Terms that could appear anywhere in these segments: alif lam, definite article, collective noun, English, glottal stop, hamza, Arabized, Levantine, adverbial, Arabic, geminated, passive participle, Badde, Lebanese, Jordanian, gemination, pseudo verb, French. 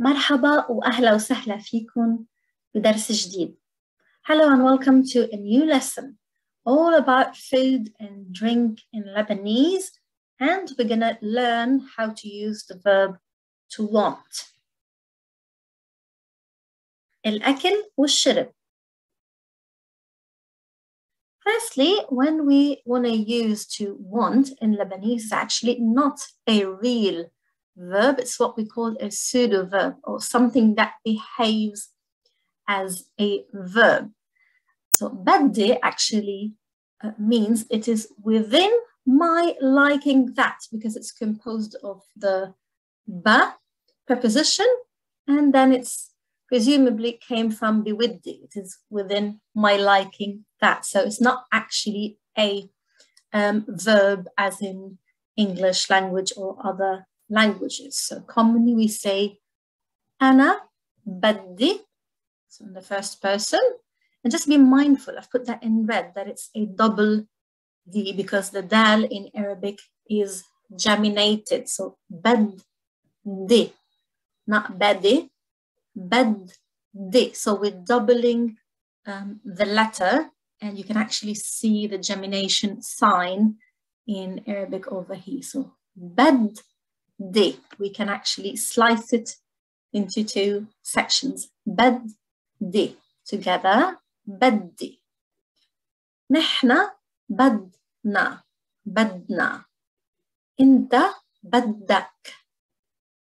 مرحبا وأهلا وسهلا فيكم بدرس جديد. Hello and welcome to a new lesson all about food and drink in Lebanese, and we're going to learn how to use the verb to want. الأكل والشرب. Firstly, when we want to use to want in Lebanese, it's actually not a real verb. It's what we call a pseudo verb, or something that behaves as a verb. So بدي actually means it is within my liking that, because it's composed of the ba preposition, and then it's presumably came from biwiddi. It is within my liking that. So it's not actually a verb as in English language or other languages. So commonly we say ana baddi, so in the first person, and just be mindful, I've put that in red, that it's a double D because the dal in Arabic is geminated. So baddi, not badi, baddi. So we're doubling the letter, and you can actually see the gemination sign in Arabic over here. So bad D. We can actually slice it into two sections. Bad D. Together, bad D. Nehna badna, badna. Inta baddak.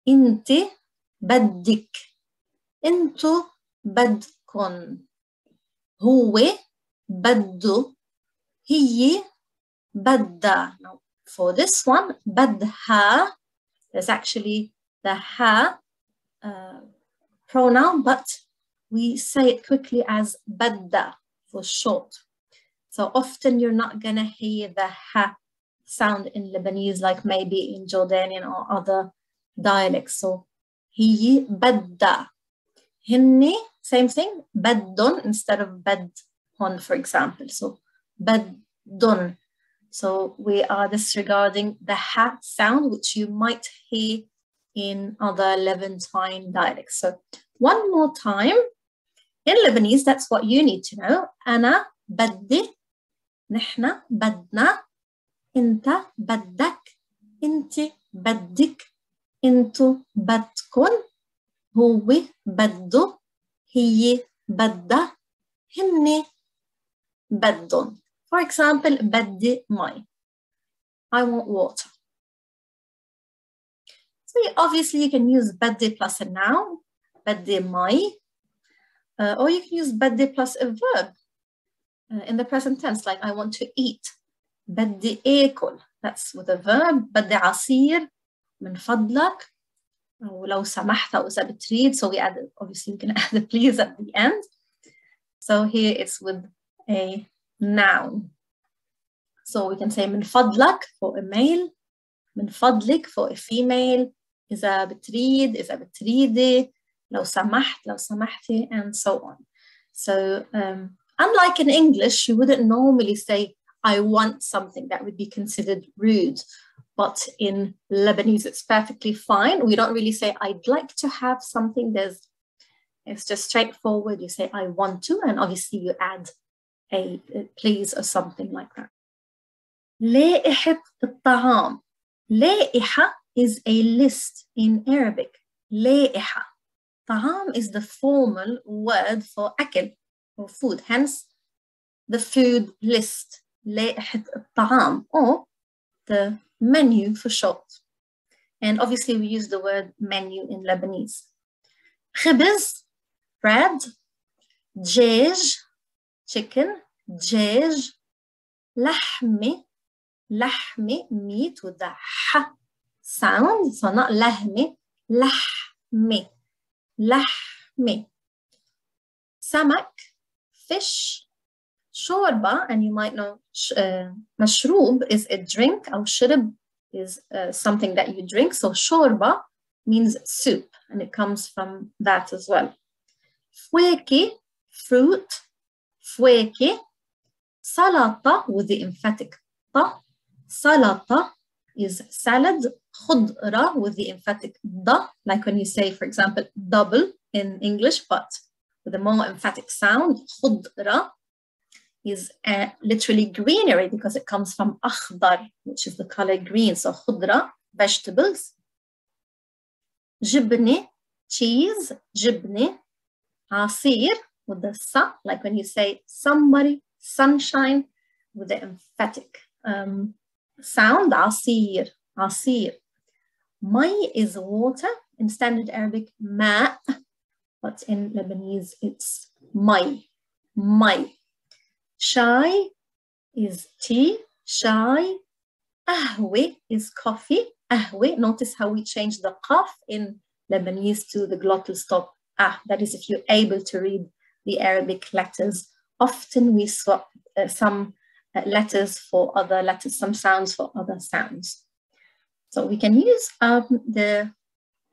Inti baddik. Intu badkon. Huwe baddu. Hiyi badda. Now, for this one, badha. There's actually the ha pronoun, but we say it quickly as badda for short. So often you're not going to hear the ha sound in Lebanese, like maybe in Jordanian or other dialects. So hiyi badda. Hinni, same thing, baddon instead of badhon, for example. So baddon. So we are disregarding the ha sound, which you might hear in other Levantine dialects. So one more time, in Lebanese, that's what you need to know. Ana baddi, nihna badna, inta baddak, inti baddik, intu badkun, huwi baddu, hiyi badda, hinni baddun. For example, بدي مي. I want water. So obviously you can use بدي plus a noun, بدي مي, or you can use بدي plus a verb in the present tense, like I want to eat. بدي آكل. That's with a verb. بدي عصير من فضلك. أو لو سمحت أو إذا بتريد. So we add, obviously you can add the please at the end. So here it's with a noun. So we can say من فضلك for a male, من فضلك for a female, إذا بتريد, إذا بتريدي, لو سمحت, لو سمحتي, and so on. So unlike in English, you wouldn't normally say I want something. That would be considered rude. But in Lebanese, it's perfectly fine. We don't really say I'd like to have something. It's just straightforward. You say I want to, and obviously you add a please or something like that. لائحة الطعام. لائحة is a list in Arabic. لائحة. طعام is the formal word for أكل or food, hence the food list. لائحة الطعام, or the menu for short. And obviously we use the word menu in Lebanese. خبز, bread. دجاج, chicken. دجاج. لحمة, لحمة, meat with the ح sound, so not لحمة, لحمة, لحمة. سمك, fish. شوربة, and you might know مشروب is a drink, أو شرب is something that you drink, so شوربة means soup, and it comes from that as well. فواكه, fruit. فواكه. سلطة with the emphatic ta. سلطة is salad. khudra with the emphatic da, like when you say, for example, double in English, but with a more emphatic sound. Khudra is literally greenery because it comes from akhdar, which is the color green. So khudra, vegetables. Jibni, cheese. Jibni, asir, with the sa, like when you say somebody, sunshine, with the emphatic sound, asir, asir. Mai is water. In standard Arabic, ma, but in Lebanese, it's mai, mai. Shai is tea, shai. Ahwe is coffee, ahwe. Notice how we change the qaf in Lebanese to the glottal stop. Ah, that is if you're able to read the Arabic letters. Often we swap some letters for other letters, some sounds for other sounds. So we can use the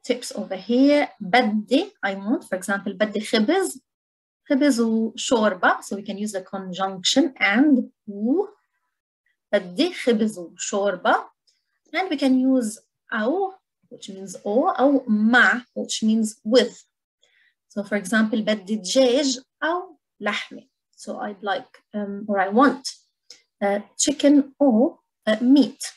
tips over here. Baddi, I want, for example, baddi khibz, khibz u shorba. So we can use the conjunction and u. Baddi khibz u shorba. And we can use aw, which means or ma, which means with. So for example, baddi djej aw lahmi. So I'd like, or I want chicken or meat.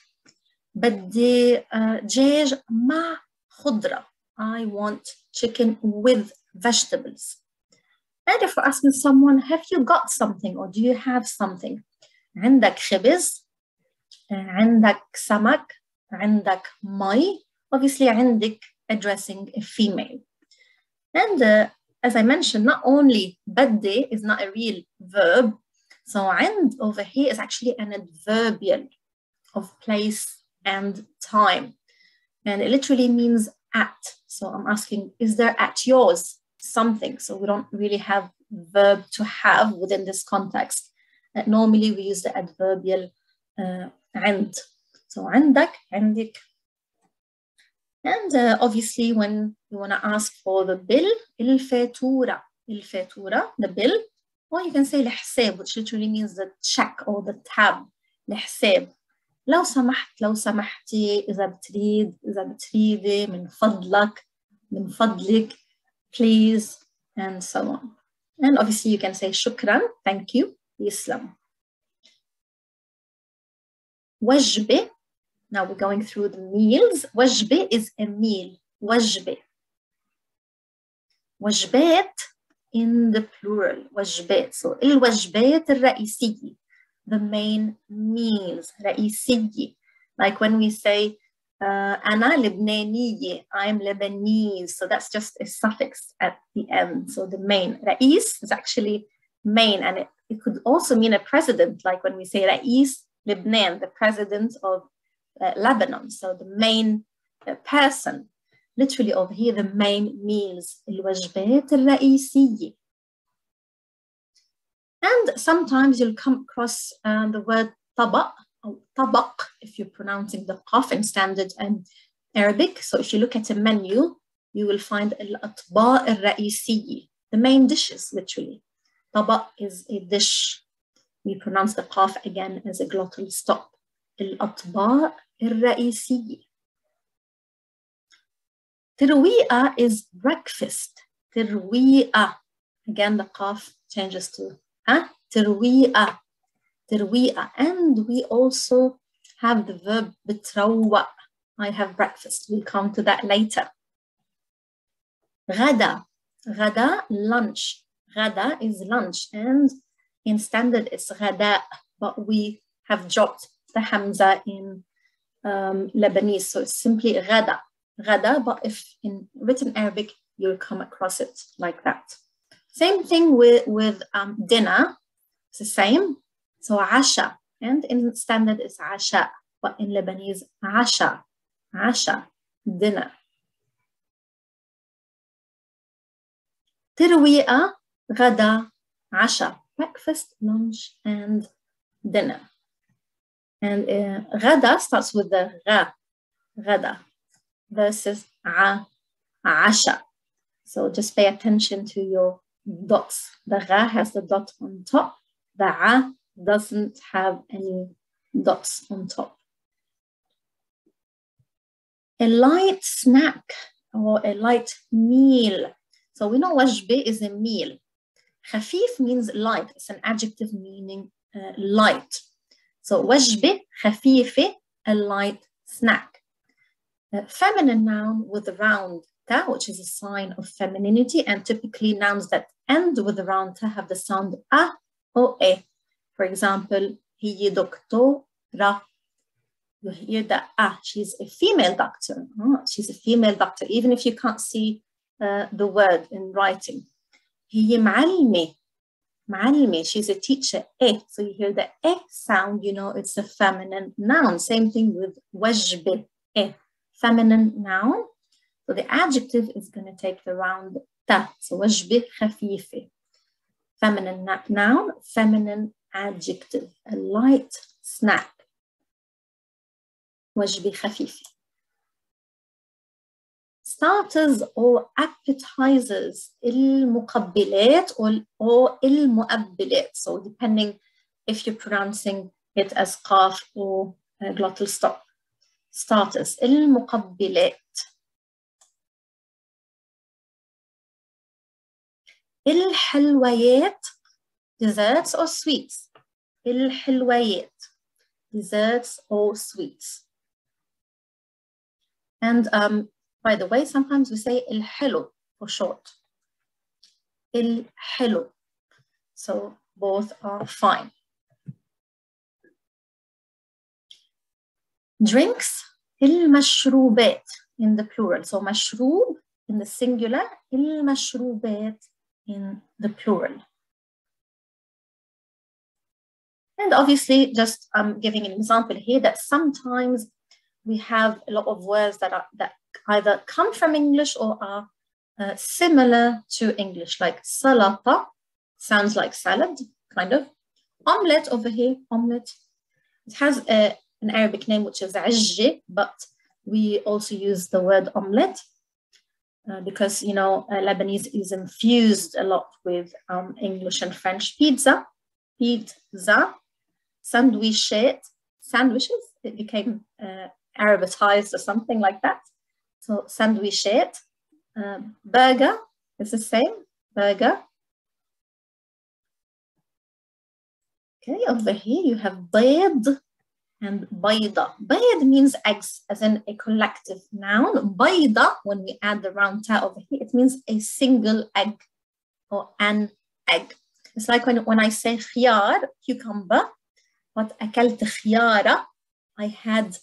Baddi djej ma khudra. I want chicken with vegetables. And if we're asking someone, have you got something or do you have something? عندك خبز, عندك سمك, عندك مي. Obviously, عندك addressing a female. And as I mentioned, not only بدي is not a real verb. So عند over here is actually an adverbial of place and time. And it literally means at. So I'm asking, is there at yours something? So we don't really have verb to have within this context. Normally we use the adverbial عند. So عندك, عندك. And obviously when you want to ask for the bill, الفاتورة, the bill, or you can say الحساب, which literally means the check or the tab, الحساب. لو سمحت, لو سمحتي, إذا بتريدي, من فضلك, من فضلك, please, and so on. And obviously you can say شكرا, thank you, يسلم. وجبة. Now we're going through the meals. Wajbe is a meal. Wajbe. Wajbet in the plural. Wajbet. So, il wajbet al-ra'isiyi. The main meals. Ra'isiyi. Like when we say, ana Lebanese, I'm Lebanese. So that's just a suffix at the end. So the main. Ra'is is actually main. And it could also mean a president. Like when we say Ra'is Lebanon, the president of Lebanon, so the main person. Literally over here, the main meals. الوجبات الرئيسية. And sometimes you'll come across the word طبق, or طبق, if you're pronouncing the qaf in standard Arabic. So if you look at a menu, you will find الأطباء الرئيسية, the main dishes, literally. طبق is a dish. We pronounce the qaf again as a glottal stop. الأطباء الرئيسية. ترويئة is breakfast. ترويئة. Again, the qaf changes to ترويئة. ترويئة. And we also have the verb بتروى. I have breakfast. We'll come to that later. غدا. غدا, lunch. غدا is lunch. And in standard, it's غداء. But we have dropped the hamza in Lebanese, so it's simply غدا, غدا, but if in written Arabic, you'll come across it like that. Same thing with dinner, it's the same, so عشاء, and in standard it's عشاء, but in Lebanese, عشاء, عشاء, dinner. ترويئة, غدا, عشاء, breakfast, lunch, and dinner. And غدا starts with the غا, غدا, versus عشا. So just pay attention to your dots. The غا has the dot on top. The ع doesn't have any dots on top. A light snack or a light meal. So we know wajbe is a meal. Khafif means light. It's an adjective meaning light. So wajbe, khafife, a light snack. A feminine noun with a round ta, which is a sign of femininity, and typically nouns that end with a round ta have the sound a or e. For example, hiye doktora, you hear that ah, she's a female doctor. Oh, she's a female doctor, even if you can't see the word in writing. Hiye ma'alme, ma'alme, she's a teacher, eh. So you hear the eh sound, you know it's a feminine noun. Same thing with wajbe, eh, feminine noun. So the adjective is going to take the round ta. So wajbe khafife, feminine noun, feminine adjective, a light snack. وجبة خفيفة. Starters or appetizers, المقبلات or المؤبلات. So depending if you're pronouncing it as قاف or glottal stop. Starters, المقبلات. الحلويات, desserts or sweets. الحلويات, desserts or sweets. And by the way, sometimes we say الحلو for short. الحلو. So both are fine. Drinks, المشروبات in the plural. So مشروب in the singular, المشروبات in the plural. And obviously, just giving an example here that sometimes we have a lot of words that either come from English or are similar to English, like salata, sounds like salad, kind of. Omelette over here, omelette. It has an Arabic name, which is ajj, but we also use the word omelette because, you know, Lebanese is infused a lot with English and French. Pizza, pizza, sandwichette, sandwiches, it became Arabized or something like that. So sandwichette, burger is the same, burger. Okay, over here you have bayd and bayda. Bayd means eggs, as in a collective noun. Bayda, when we add the round ta over here, it means a single egg or an egg. It's like when I say khiyar, cucumber, but akalt khiyara, I had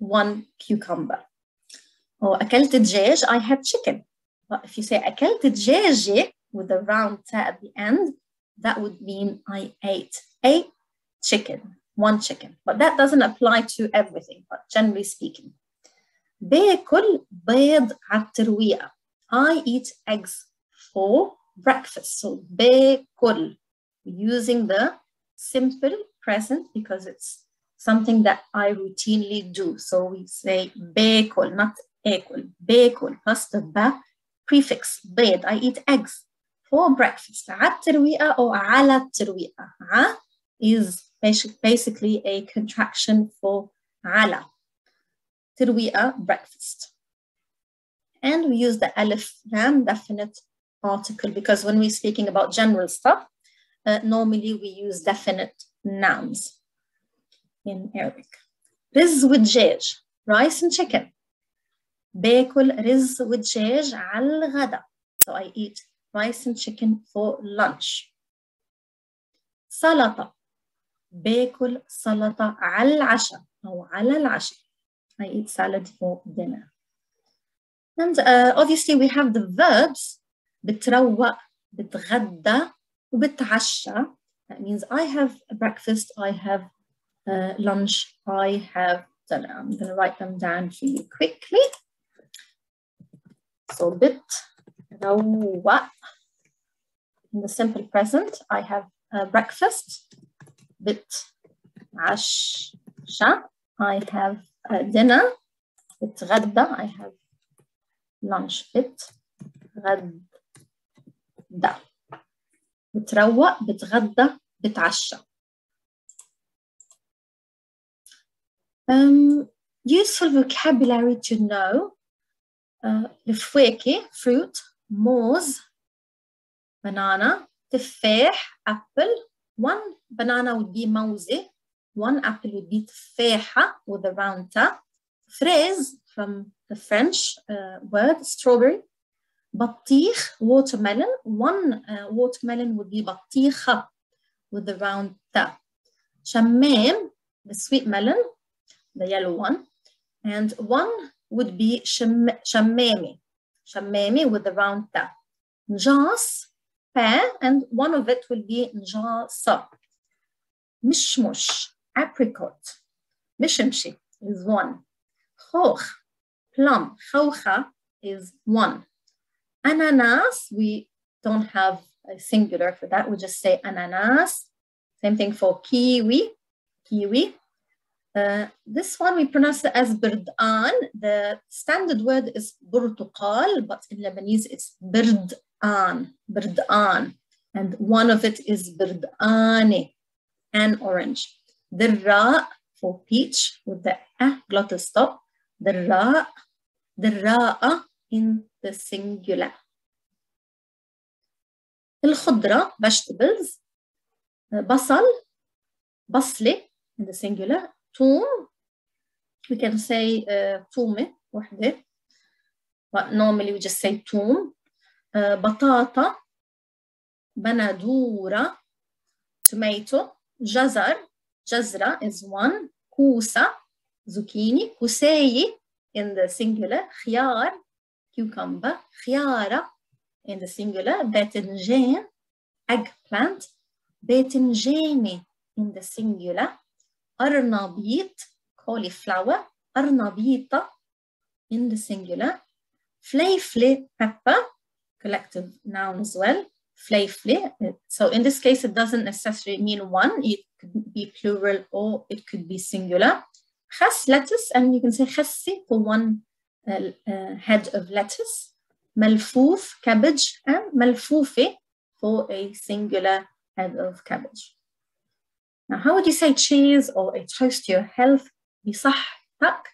one cucumber. Or akalt djej, I had chicken. But if you say akalt djeje with a round ta at the end, that would mean I ate a chicken, one chicken. But that doesn't apply to everything, but generally speaking. Baykul bayd at-tarwiya, I eat eggs for breakfast. So baykul, using the simple present because it's something that I routinely do. So we say baykul, not ekul, baykul, plus the ba prefix, bayd. I eat eggs for breakfast. At-tarwiya or ala tarwiya is basically a contraction for ala. Tarwiya, breakfast. And we use the alif lam, definite article, because when we're speaking about general stuff, normally we use definite nouns in Arabic. Riz with djej, rice and chicken. Baykul riz with djej al ghada. So I eat rice and chicken for lunch. Salata. Baykul salata al asha or al asha. I eat salad for dinner. And obviously we have the verbs. بتروق, بتغدى, وبتعشى. That means I have a breakfast, I have lunch, I have dinner. I'm going to write them down for you quickly. So بتروق, in the simple present, I have a breakfast. بتعشى, I have a dinner. بتغدى, I have lunch. بتغدى. دا. بتروق, بتغدى, بتعشى. Useful vocabulary to know: الفواكه fruit, موز banana, تفاح apple. One banana would be موزة, one apple would be تفاحة with a round top. Fraise from the French word strawberry. بطيخ watermelon, one watermelon would be بطيخة with the round top. شمام, the sweet melon, the yellow one, and one would be shammami, shammami with the round ta. Njas, pear, and one of it will be njasa. Mishmush, apricot. Mishimshi is one. Khokh, plum. Khokha is one. Ananas, we don't have a singular for that. We just say ananas. Same thing for kiwi, kiwi. This one we pronounce it as birdan. The standard word is burtuqal, but in Lebanese it's birdan, birdan. And one of it is birdani, an orange. Dirra for peach with the glottal stop. Dirra, dirra'a in the singular. Al-khudra, vegetables. Basal, basli in the singular. Toum, we can say toumeh, wahde, but normally we just say toum. Batata, banadura, tomato. Jazar, jazra is one. Kousa, zucchini. Kouseyi in the singular. Khiyar, cucumber. Khiyara in the singular. Betenjane, eggplant. Betenjane in the singular. Arnabit, cauliflower. Arnabita in the singular. Flayflay, pepper, collective noun as well. Flayflay. So in this case, it doesn't necessarily mean one. It could be plural or it could be singular. Khas, lettuce, and you can say khassi for one head of lettuce. Malfouf, cabbage, and malfoufi for a singular head of cabbage. Now, how would you say cheese or a toast to your health? بصحتك,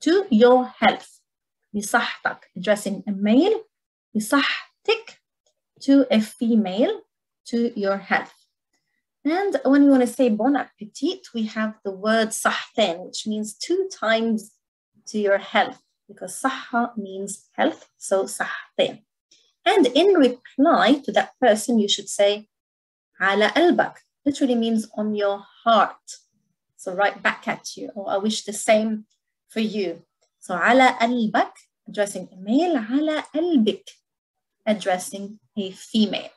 to your health. بصحتك, addressing a male. بصحتك, to a female, to your health. And when we want to say bon appetit, we have the word صحتين, which means two times to your health, because صحة means health, so صحتين. And in reply to that person, you should say على قلبك. Literally means on your heart. So right back at you. Or I wish the same for you. So على قلبك, addressing a male. على قلبك, addressing a female.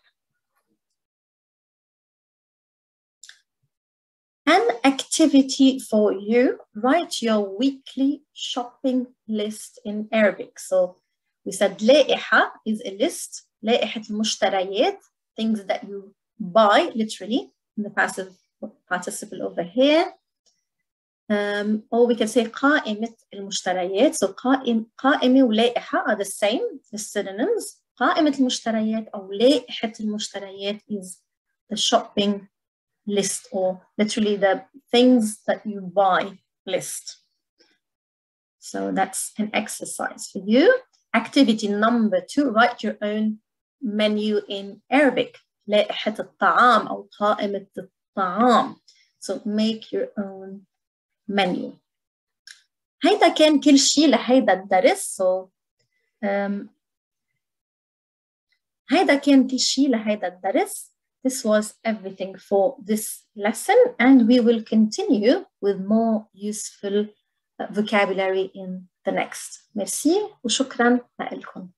An activity for you. Write your weekly shopping list in Arabic. So we said لائحة is a list. لائحة المشتريات, things that you buy, literally. The passive participle over here. Or we can say قائمة المشتريات. So قائمة ولائحة are the same, the synonyms. قائمة المشتريات أو لائحة المشتريات is the shopping list, or literally the things that you buy list. So that's an exercise for you. Activity number 2, write your own menu in Arabic. لائحة الطعام أو قائمة الطعام. So make your own menu. هيدا كان كل شيء لهيدا الدرس. So هيدا كان كل شيء لهيدا الدرس. This was everything for this lesson, and we will continue with more useful vocabulary in the next. Merci وشكرا لكم.